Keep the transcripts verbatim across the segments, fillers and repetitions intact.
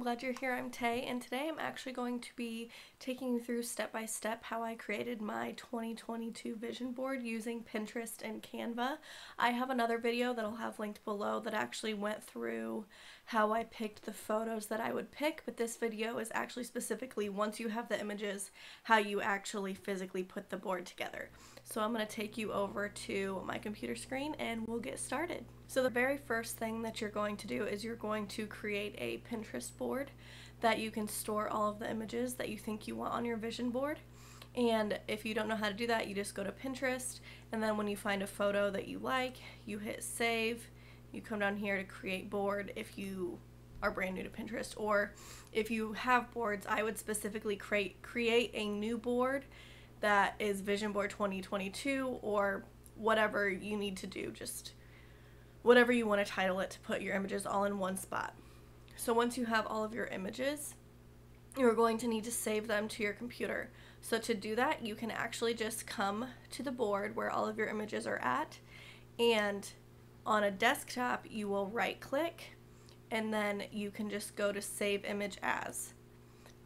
I'm glad you're here. I'm Tay, and today I'm actually going to be taking you through step by step how I created my twenty twenty-two vision board using Pinterest and Canva. I have another video that I'll have linked below that actually went through how I picked the photos that I would pick, but this video is actually specifically, once you have the images, how you actually physically put the board together. So I'm going to take you over to my computer screen and we'll get started. So the very first thing that you're going to do is you're going to create a Pinterest board that you can store all of the images that you think you want on your vision board. And if you don't know how to do that, you just go to Pinterest, and then when you find a photo that you like, you hit save. You come down here to create board if you are brand new to Pinterest, or if you have boards, I would specifically create create a new board that is Vision Board twenty twenty-two or whatever you need to do, just whatever you want to title it to put your images all in one spot. So once you have all of your images, you're going to need to save them to your computer. So to do that, you can actually just come to the board where all of your images are at, and on a desktop, you will right-click, and then you can just go to Save Image As.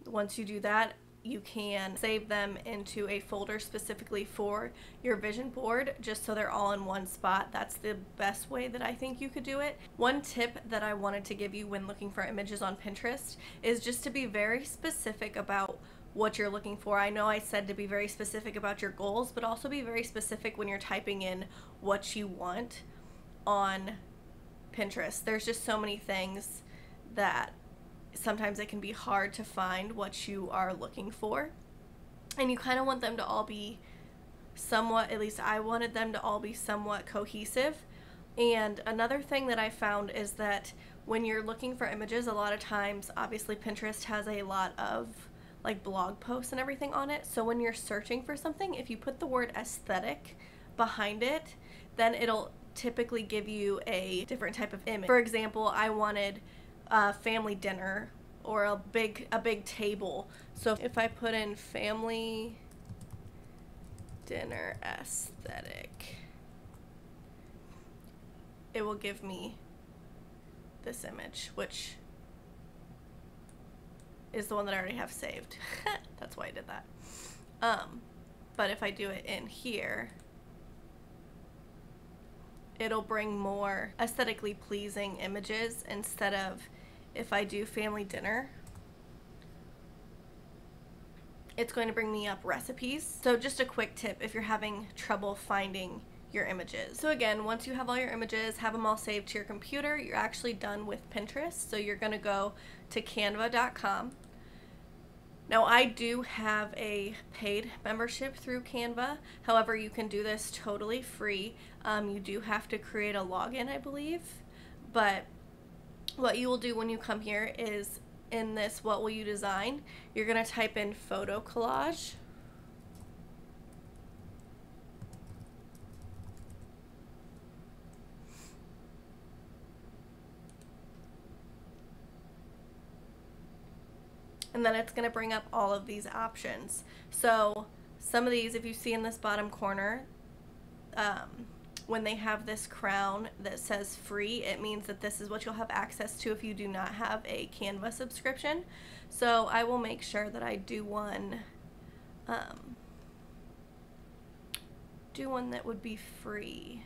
Once you do that, you can save them into a folder specifically for your vision board, just so they're all in one spot. That's the best way that I think you could do it. One tip that I wanted to give you when looking for images on Pinterest is just to be very specific about what you're looking for. I know I said to be very specific about your goals, but also be very specific when you're typing in what you want on Pinterest. There's just so many things that sometimes it can be hard to find what you are looking for, and you kind of want them to all be somewhat, at least I wanted them to all be somewhat cohesive. And another thing that I found is that when you're looking for images, a lot of times, obviously Pinterest has a lot of like blog posts and everything on it, so when you're searching for something, if you put the word aesthetic behind it, then it'll typically give you a different type of image. For example, I wanted a family dinner or a big a big table. So if I put in family dinner aesthetic, it will give me this image, which is the one that I already have saved. That's why I did that. Um, but if I do it in here, it'll bring more aesthetically pleasing images instead of, if I do family dinner, it's going to bring me up recipes. So just a quick tip if you're having trouble finding your images. So again, once you have all your images, have them all saved to your computer, you're actually done with Pinterest. So you're going to go to canva dot com. Now, I do have a paid membership through Canva. However, you can do this totally free. Um, you do have to create a login, I believe. But what you will do when you come here is, in this "What will you design?" you're going to type in photo collage. And then it's going to bring up all of these options. So some of these, if you see in this bottom corner, um, when they have this crown that says free, it means that this is what you'll have access to if you do not have a Canva subscription. So I will make sure that I do one, um, do one that would be free.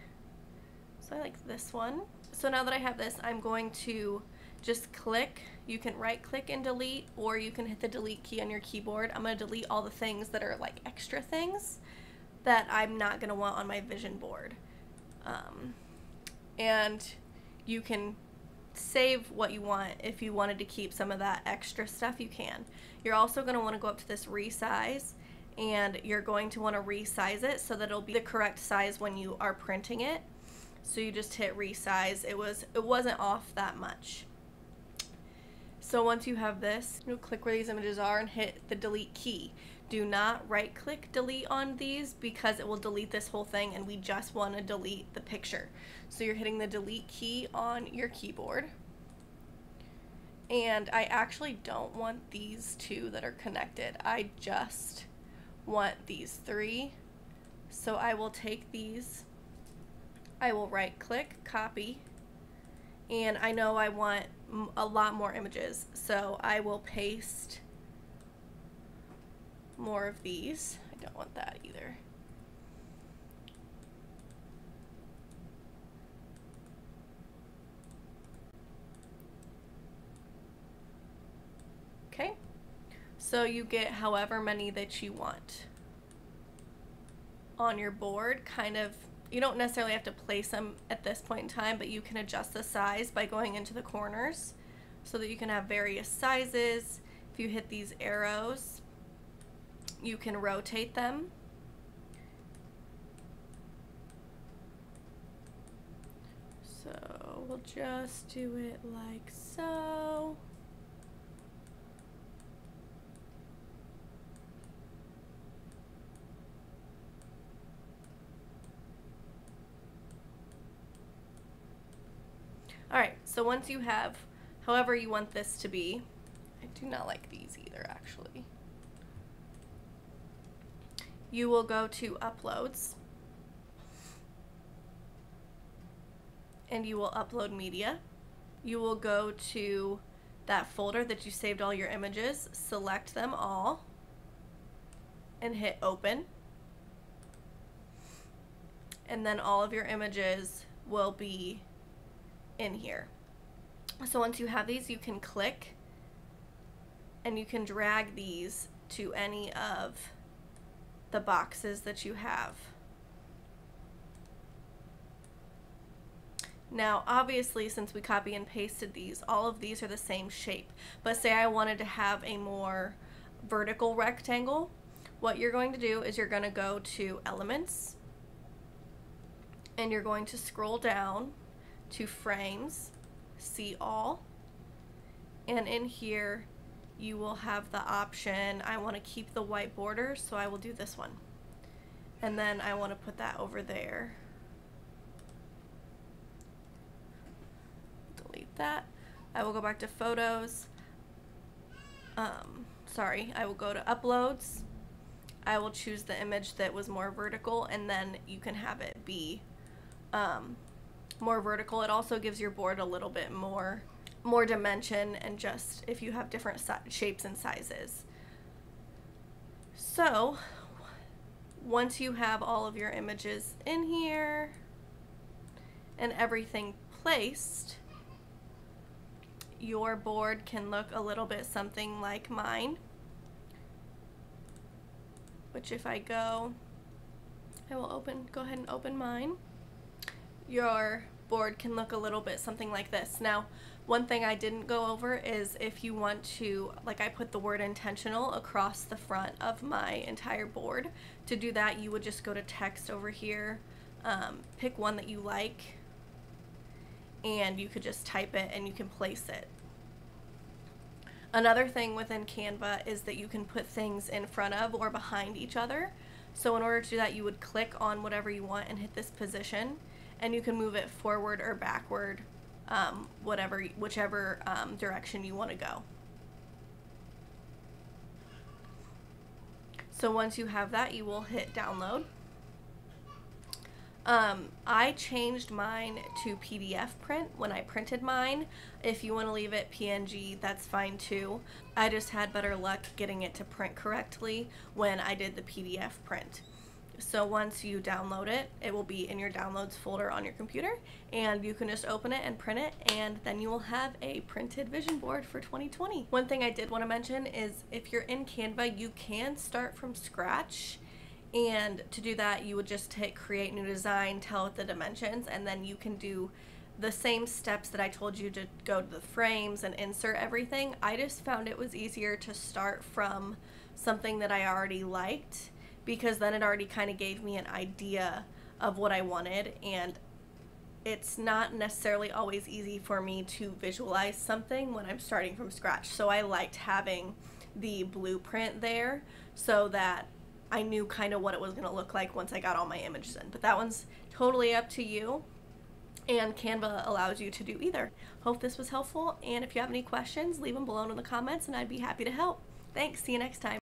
So I like this one. So now that I have this, I'm going to just click. You can right click and delete, or you can hit the delete key on your keyboard. I'm going to delete all the things that are like extra things that I'm not going to want on my vision board. Um, and you can save what you want. If you wanted to keep some of that extra stuff, you can. You're also going to want to go up to this resize, and you're going to want to resize it so that it'll be the correct size when you are printing it. So you just hit resize. It was, it wasn't off that much. So once you have this, you'll click where these images are and hit the delete key. Do not right click delete on these because it will delete this whole thing, and we just want to delete the picture. So you're hitting the delete key on your keyboard. And I actually don't want these two that are connected. I just want these three. So I will take these, I will right click, copy, and I know I want a lot more images, so I will paste more of these. I don't want that either. Okay, so you get however many that you want on your board. Kind of, you don't necessarily have to place them at this point in time, but you can adjust the size by going into the corners so that you can have various sizes. If you hit these arrows, you can rotate them. So we'll just do it like so. Alright, so once you have however you want this to be, I do not like these either actually, you will go to uploads and you will upload media. You will go to that folder that you saved all your images, select them all, and hit open, and then all of your images will be in here. So once you have these, you can click and you can drag these to any of the boxes that you have. Now obviously, since we copy and pasted these, all of these are the same shape, but say I wanted to have a more vertical rectangle, what you're going to do is you're going to go to Elements and you're going to scroll down to Frames, See All, and in here you will have the option, I want to keep the white border, so I will do this one, and then I want to put that over there. Delete that. I will go back to Photos, um, sorry, I will go to Uploads, I will choose the image that was more vertical, and then you can have it be um, more vertical. It also gives your board a little bit more more dimension, and just if you have different si shapes and sizes. So once you have all of your images in here and everything placed, your board can look a little bit something like mine, which if I go, I will open go ahead and open mine. Your board can look a little bit something like this. Now, one thing I didn't go over is if you want to, like I put the word intentional across the front of my entire board. To do that, you would just go to text over here, um, pick one that you like, and you could just type it and you can place it. Another thing within Canva is that you can put things in front of or behind each other. So in order to do that, you would click on whatever you want and hit this position, and you can move it forward or backward, um, whatever, whichever um, direction you want to go. So once you have that, you will hit download. Um, I changed mine to P D F print when I printed mine. If you want to leave it P N G, that's fine too. I just had better luck getting it to print correctly when I did the P D F print. So once you download it, it will be in your downloads folder on your computer, and you can just open it and print it, and then you will have a printed vision board for twenty twenty. One thing I did want to mention is if you're in Canva, you can start from scratch, and to do that, you would just hit create new design, tell it the dimensions, and then you can do the same steps that I told you to go to the frames and insert everything. I just found it was easier to start from something that I already liked, because then it already kind of gave me an idea of what I wanted, and it's not necessarily always easy for me to visualize something when I'm starting from scratch. So I liked having the blueprint there so that I knew kind of what it was going to look like once I got all my images in. But that one's totally up to you, and Canva allows you to do either. Hope this was helpful, and if you have any questions, leave them below in the comments and I'd be happy to help. Thanks, see you next time.